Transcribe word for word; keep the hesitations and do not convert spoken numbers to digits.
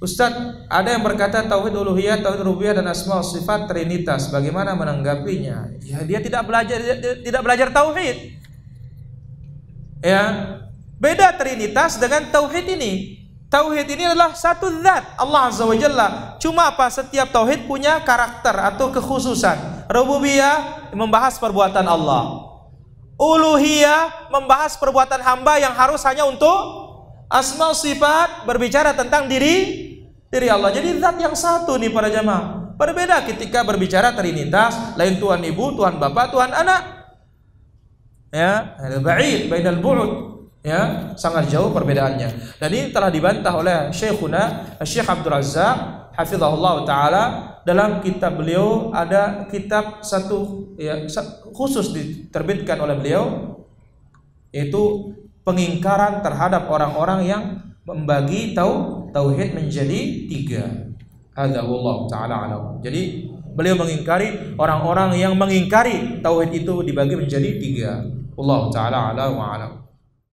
Ustadz, ada yang berkata tauhid uluhiyah, tauhid rububiyah dan asma wa sifat trinitas. Bagaimana menanggapinya? Ya, dia tidak belajar dia tidak belajar tauhid. Ya, beda trinitas dengan tauhid ini. Tauhid ini adalah satu zat, Allah Azza Wajalla. Cuma apa? Setiap tauhid punya karakter atau kekhususan. Rububiyah membahas perbuatan Allah. Uluhiyah membahas perbuatan hamba yang harus hanya untuk asma sifat, berbicara tentang diri diri Allah. Jadi zat yang satu nih para jamaah. Berbeda ketika berbicara trinitas, lain Tuhan Ibu, Tuhan Bapa, Tuhan Anak. Ya, al-ba'id bainal bu'ud. Ya, sangat jauh perbedaannya. Dan ini telah dibantah oleh Sheikhuna Sheikh Abdul Aziz, hafizahullah taala, dalam kitab beliau ada kitab satu ya, khusus diterbitkan oleh beliau, yaitu pengingkaran terhadap orang-orang yang membagi tau tauhid menjadi tiga. Hadza wallahu taala alam. Jadi beliau mengingkari orang-orang yang mengingkari tauhid itu dibagi menjadi tiga. Wallahu taala alam wa alam.